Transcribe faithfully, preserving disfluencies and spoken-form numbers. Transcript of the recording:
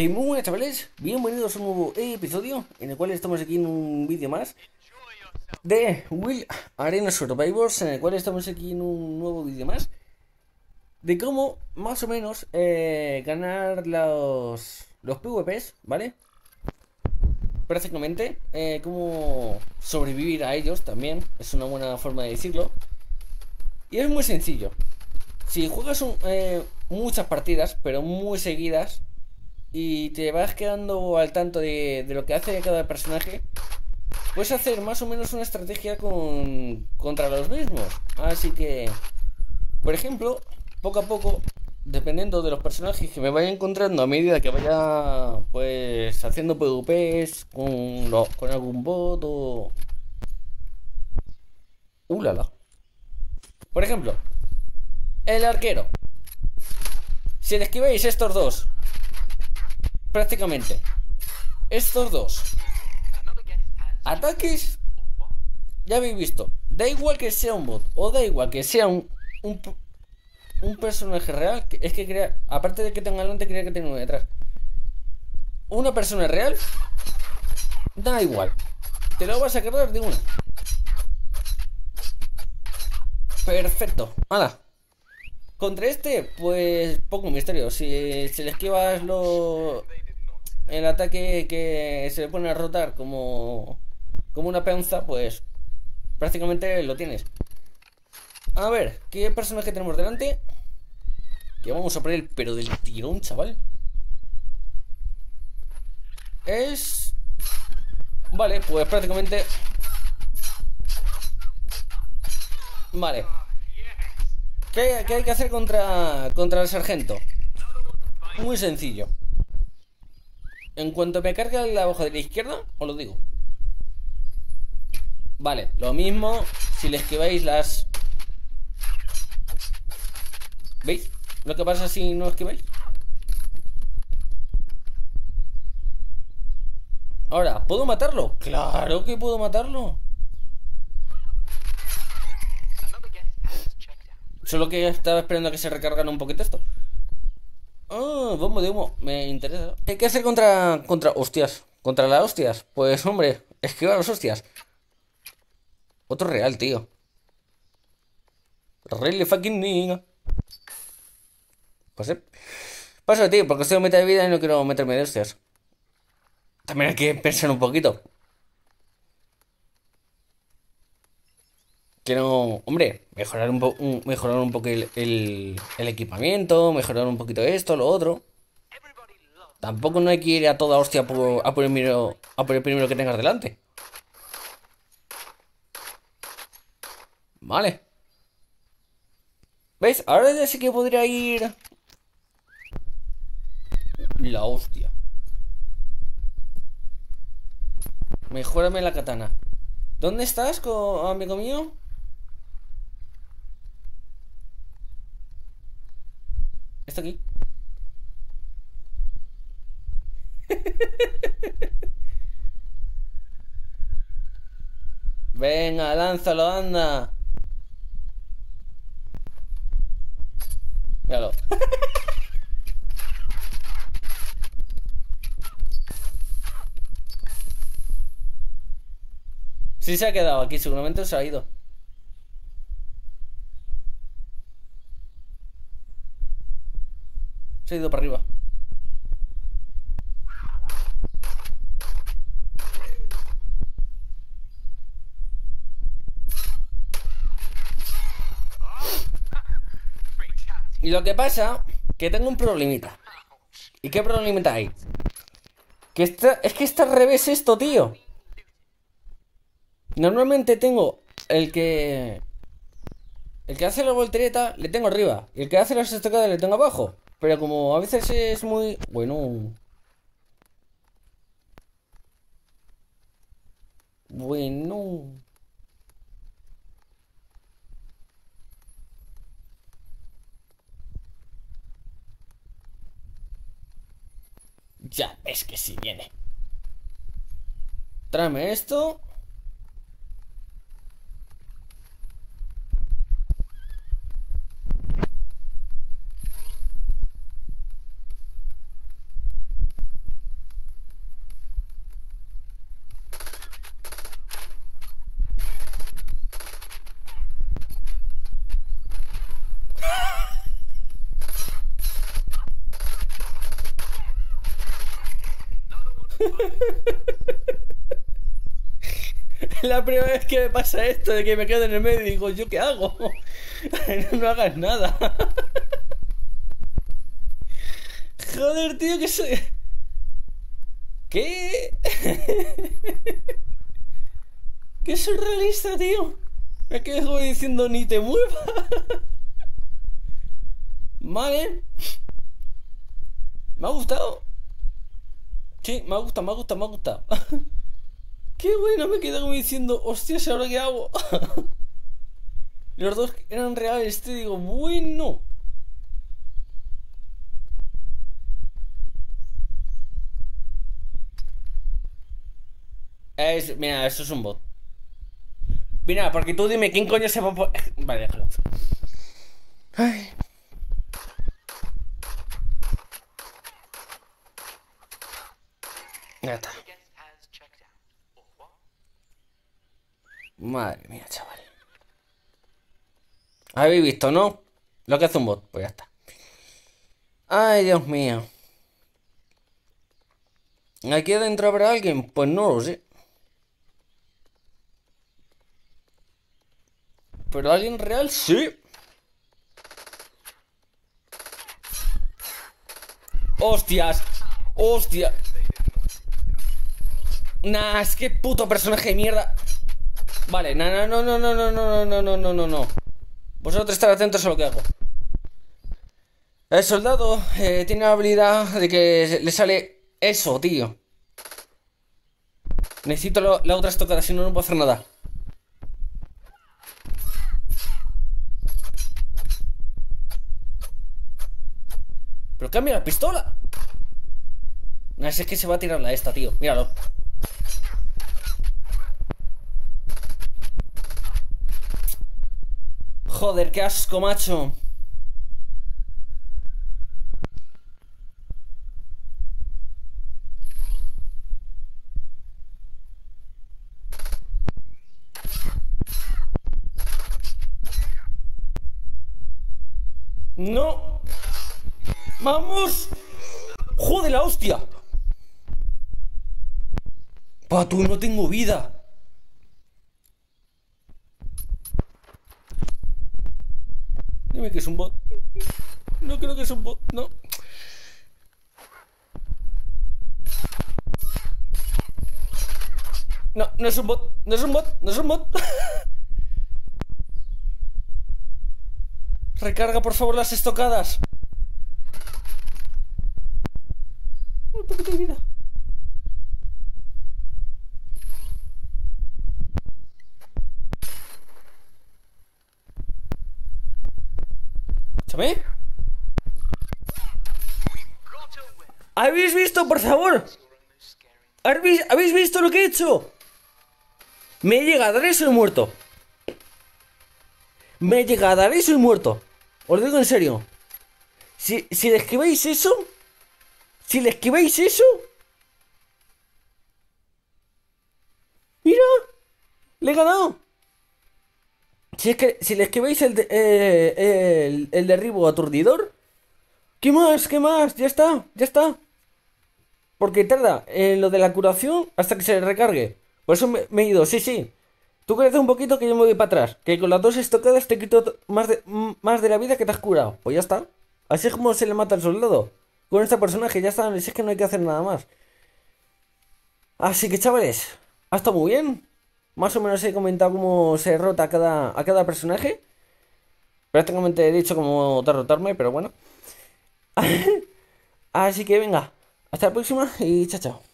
Eh, muy buenas chavales, bienvenidos a un nuevo episodio en el cual estamos aquí en un vídeo más de Wild Arena Survivors, en el cual estamos aquí en un nuevo vídeo más de cómo más o menos eh, ganar los, los P V Ps, ¿vale? Prácticamente, eh, cómo sobrevivir a ellos también, es una buena forma de decirlo. Y es muy sencillo, si juegas un, eh, muchas partidas, pero muy seguidas, y te vas quedando al tanto de, de lo que hace cada personaje, puedes hacer más o menos una estrategia con, contra los mismos. Así que, por ejemplo, poco a poco, dependiendo de los personajes que me vaya encontrando a medida que vaya pues haciendo P V Ps con, no, con algún bot o... Uh, la, la. Por ejemplo, el arquero. Si le esquiváis estos dos, prácticamente estos dos ataques, ya habéis visto, da igual que sea un bot o da igual que sea un, un Un personaje real, es que crea, aparte de que tenga delante, crea que tenga detrás. Una persona real, da igual, te lo vas a cargar de una. Perfecto, hala. Contra este, pues poco misterio. Si se le esquivas lo... el ataque que se le pone a rotar como, como una panza, pues prácticamente lo tienes. A ver, ¿qué personaje tenemos delante? Que vamos a poner el pero del tirón, chaval. Es... Vale, pues prácticamente... Vale. ¿Qué, qué hay que hacer contra, contra el sargento? Muy sencillo. En cuanto me carga la hoja de la izquierda, os lo digo. Vale, lo mismo si le esquiváis las... ¿Veis lo que pasa si no esquiváis? Ahora, ¿puedo matarlo? ¡Claro que puedo matarlo! Solo que estaba esperando a que se recargara un poquito esto. ¡Ah! Bombo de humo, me interesa. ¿Qué hay que hacer contra... contra... hostias? ¿Contra las hostias? Pues hombre, esquiva las hostias. Otro real, tío. Really fucking nigga. Pues, eh. Paso de ti, porque estoy en mitad de vida y no quiero meterme de hostias. También hay que pensar un poquito. Quiero, hombre, mejorar un, po un, mejorar un poco el, el, el equipamiento, mejorar un poquito esto, lo otro. Tampoco no hay que ir a toda hostia por, a, por el miro, a por el primero que tengas delante. Vale. ¿Veis? Ahora ya sí que podría ir... La hostia. Mejórame la katana. ¿Dónde estás, amigo mío? Está aquí. Venga, lánzalo, anda. Míralo. Si se ha quedado aquí, seguramente se ha ido. Se ha ido para arriba. Y lo que pasa, que tengo un problemita. ¿Y qué problemita hay? Que está, es que está al revés esto, tío. Normalmente tengo el que... El que hace la voltereta le tengo arriba, y el que hace las estocadas le tengo abajo. Pero como a veces es muy... Bueno... Bueno... Ya, es que si viene. Tráeme esto. La primera vez que me pasa esto de que me quedo en el medio y digo, ¿yo qué hago? No, no hagas nada. Joder, tío, que soy... ¿Qué? ¿Qué surrealista, tío? Me quedo diciendo, ni te muevas. Vale. Me ha gustado. Sí, me ha gustado, me ha gustado, me ha gustado. Qué bueno, me quedo como diciendo, hostias, ¿ahora qué hago? Los dos eran reales, te digo, bueno. Es, mira, eso es un bot. Mira, porque tú dime, ¿quién coño se va a... Vale, déjalo. Ay. Ya está. Madre mía, chaval. ¿Habéis visto, no? Lo que hace un bot, pues ya está. Ay, Dios mío. ¿Aquí adentro habrá alguien? Pues no lo sé. ¿Pero alguien real? Sí. ¡Hostias! ¡Hostias! Nah, es que puto personaje de mierda. Vale, no, no, no, no, no, no, no, no, no, no, no. Vosotros estar atentos a lo que hago. El soldado eh, tiene la habilidad de que le sale eso, tío. Necesito lo, la otra estocada, si no, no puedo hacer nada. Pero cambia la pistola. No, si es que se va a tirar la esta, tío. Míralo. Joder, qué asco, macho. No. Vamos. Joder, la hostia. Pato, no tengo vida. Dime que es un bot. No creo que es un bot, no. No, no es un bot, no es un bot, no es un bot. Recarga, por favor, las estocadas. Un poquito de vida. ¿Eh? ¿Habéis visto, por favor? ¿Habéis visto lo que he hecho? Me he llegado a dar y soy muerto. Me he llegado a dar y soy muerto. Os digo en serio. Si, si le esquiváis eso. Si le esquiváis eso. Mira. Le he ganado. Si, es que, si les que veis el, de, eh, el, el derribo aturdidor. ¿Qué más? ¿Qué más? Ya está, ya está. Porque tarda en lo de la curación hasta que se le recargue. Por eso me, me he ido, sí, sí. Tú quédate un poquito que yo me voy para atrás. Que con las dos estocadas te quito más de, más de la vida que te has curado. Pues ya está. Así es como se le mata al soldado. Con este personaje ya está, es que no hay que hacer nada más. Así que chavales, ha estado muy bien. Más o menos he comentado cómo se rota a cada, a cada personaje. Prácticamente he dicho cómo derrotarme, pero bueno. Así que venga, hasta la próxima y chao, chao.